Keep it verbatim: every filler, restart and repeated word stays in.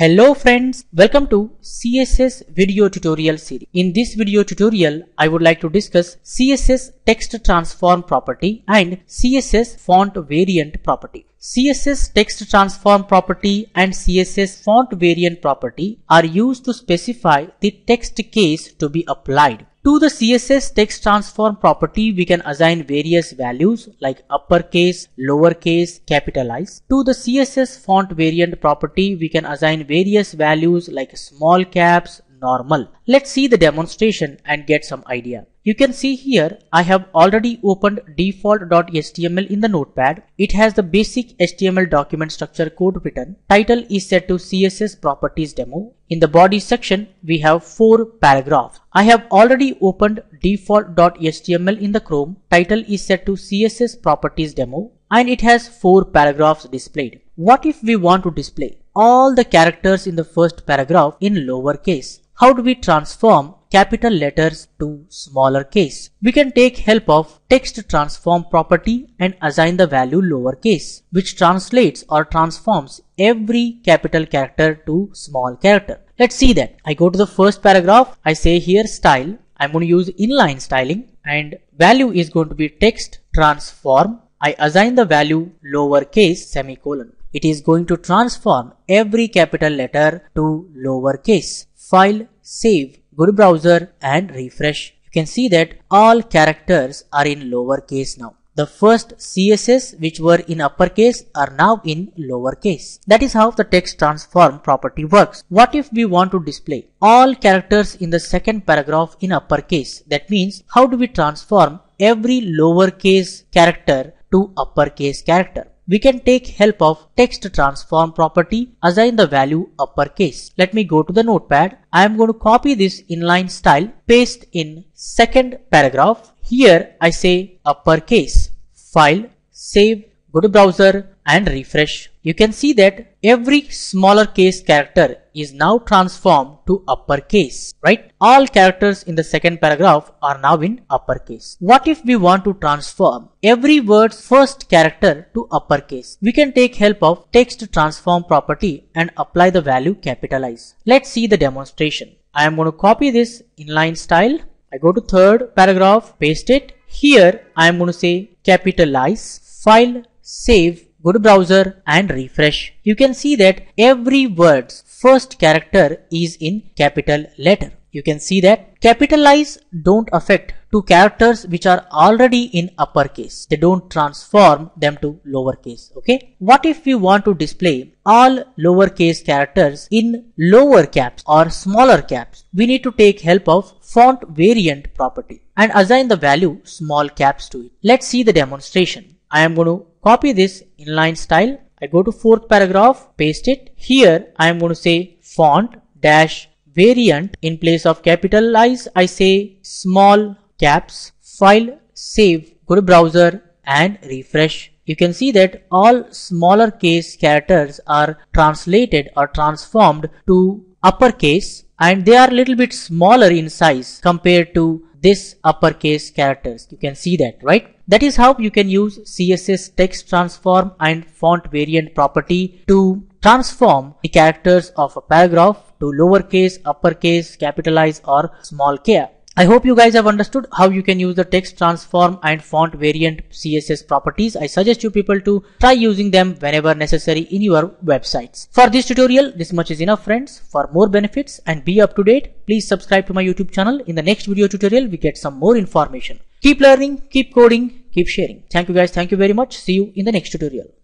Hello friends, welcome to C S S video tutorial series. In this video tutorial, I would like to discuss C S S text-transform property and C S S font-variant property. C S S text-transform property and C S S font-variant property are used to specify the text case to be applied. To the C S S text-transform property, we can assign various values like uppercase, lowercase, capitalize. To the C S S font-variant property, we can assign various values like small caps, normal. Let's see the demonstration and get some idea. You can see here I have already opened default dot H T M L in the notepad. It has the basic H T M L document structure code written. Title is set to C S S properties demo. In the body section we have four paragraphs. I have already opened default dot H T M L in the Chrome. Title is set to C S S properties demo and it has four paragraphs displayed. What if we want to display all the characters in the first paragraph in lowercase? How do we transform capital letters to smaller case? We can take help of text transform property and assign the value lowercase, which translates or transforms every capital character to small character. Let's see that. I go to the first paragraph. I say here style. I'm going to use inline styling and value is going to be text transform. I assign the value lowercase semicolon. It is going to transform every capital letter to lowercase. File, save, go to browser and refresh. You can see that all characters are in lowercase now. The first C S S which were in uppercase are now in lowercase. That is how the text transform property works. What if we want to display all characters in the second paragraph in uppercase? That means how do we transform every lowercase character to uppercase character? We can take help of text transform property, assign the value uppercase. Let me go to the notepad. I am going to copy this inline style, paste in second paragraph. Here I say uppercase, file, save, go to browser and refresh. You can see that every smaller case character is now transformed to uppercase, right? All characters in the second paragraph are now in uppercase. What if we want to transform every word's first character to uppercase? We can take help of text transform property and apply the value capitalize. Let's see the demonstration. I am going to copy this inline style. I go to third paragraph, paste it. Here I am going to say capitalize, file, save, go to browser and refresh. You can see that every word's first character is in capital letter. You can see that capitalize don't affect two characters which are already in uppercase. They don't transform them to lowercase. Okay. What if we want to display all lowercase characters in lower caps or smaller caps? We need to take help of font variant property and assign the value small caps to it. Let's see the demonstration. I am going to copy this inline style. I go to fourth paragraph, paste it. Here I am going to say font dash variant. In place of capitalize, I say small caps, file, save, go to browser and refresh. You can see that all smaller case characters are translated or transformed to uppercase and they are little bit smaller in size compared to this uppercase characters. You can see that, right? That is how you can use C S S text transform and font variant property to transform the characters of a paragraph to lowercase, uppercase, capitalize or small cap. I hope you guys have understood how you can use the text transform and font variant C S S properties. I suggest you people to try using them whenever necessary in your websites. For this tutorial, this much is enough friends. For more benefits and be up to date, please subscribe to my YouTube channel. In the next video tutorial, we get some more information. Keep learning, keep coding, keep sharing. Thank you guys. Thank you very much. See you in the next tutorial.